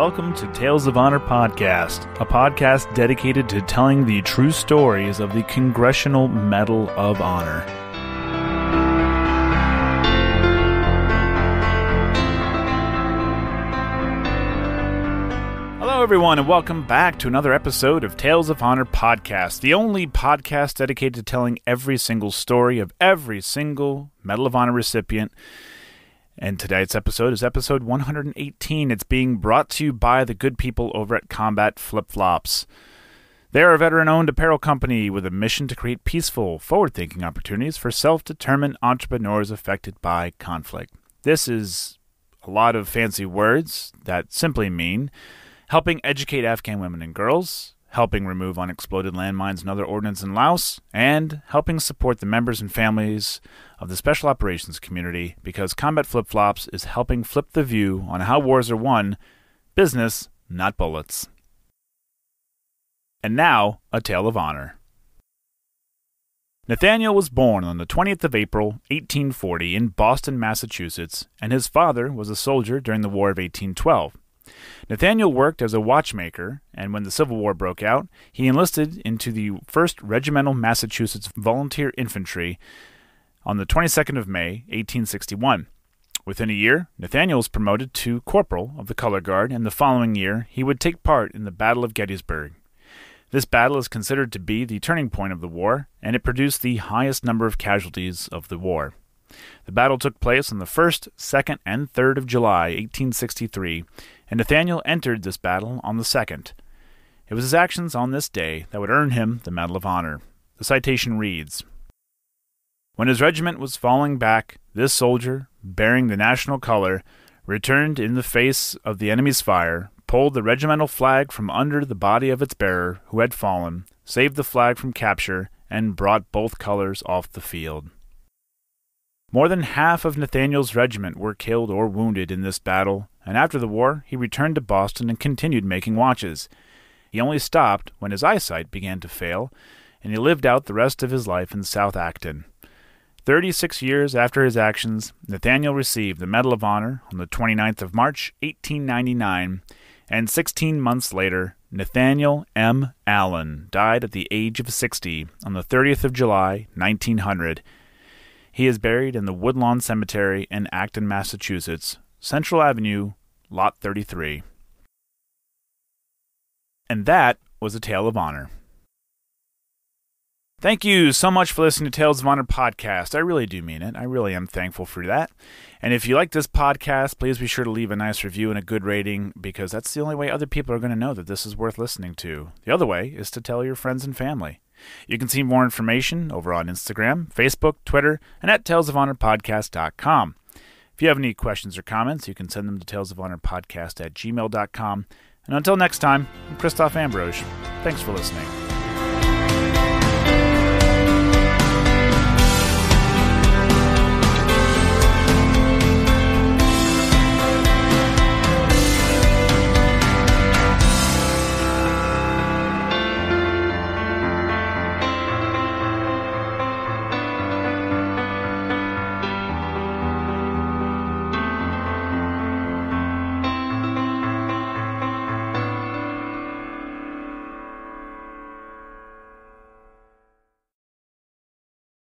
Welcome to Tales of Honor Podcast, a podcast dedicated to telling the true stories of the Congressional Medal of Honor. Hello, everyone, and welcome back to another episode of Tales of Honor Podcast, the only podcast dedicated to telling every single story of every single Medal of Honor recipient. And tonight's episode is episode 118. It's being brought to you by the good people over at Combat Flip Flops. They're a veteran-owned apparel company with a mission to create peaceful, forward-thinking opportunities for self-determined entrepreneurs affected by conflict. This is a lot of fancy words that simply mean helping educate Afghan women and girls, helping remove unexploded landmines and other ordnance in Laos, and helping support the members and families of the special operations community, because Combat Flip Flops is helping flip the view on how wars are won, business, not bullets. And now, a tale of honor. Nathaniel was born on the 20th of April, 1840, in Boston, Massachusetts, and his father was a soldier during the War of 1812. Nathaniel worked as a watchmaker, and when the Civil War broke out, he enlisted into the 1st Regimental Massachusetts Volunteer Infantry on the 22nd of May, 1861. Within a year, Nathaniel was promoted to corporal of the Color Guard, and the following year, he would take part in the Battle of Gettysburg. This battle is considered to be the turning point of the war, and it produced the highest number of casualties of the war. The battle took place on the 1st, 2nd, and 3rd of July, 1863, and Nathaniel entered this battle on the 2nd. It was his actions on this day that would earn him the Medal of Honor. The citation reads, "When his regiment was falling back, this soldier, bearing the national color, returned in the face of the enemy's fire, pulled the regimental flag from under the body of its bearer, who had fallen, saved the flag from capture, and brought both colors off the field." More than half of Nathaniel's regiment were killed or wounded in this battle, and after the war, he returned to Boston and continued making watches. He only stopped when his eyesight began to fail, and he lived out the rest of his life in South Acton. 36 years after his actions, Nathaniel received the Medal of Honor on the 29th of March, 1899, and 16 months later, Nathaniel M. Allen died at the age of 60 on the 30th of July, 1900, He is buried in the Woodlawn Cemetery in Acton, Massachusetts, Central Avenue, Lot 33. And that was a tale of honor. Thank you so much for listening to Tales of Honor Podcast. I really do mean it. I really am thankful for that. And if you like this podcast, please be sure to leave a nice review and a good rating, because that's the only way other people are going to know that this is worth listening to. The other way is to tell your friends and family. You can see more information over on Instagram, Facebook, Twitter, and at talesofhonorpodcast.com. If you have any questions or comments, you can send them to talesofhonorpodcast@gmail.com. And until next time, I'm Christoph Ambrose. Thanks for listening.